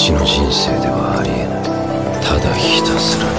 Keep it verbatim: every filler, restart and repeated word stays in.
私の人生ではありえない。ただひたすらに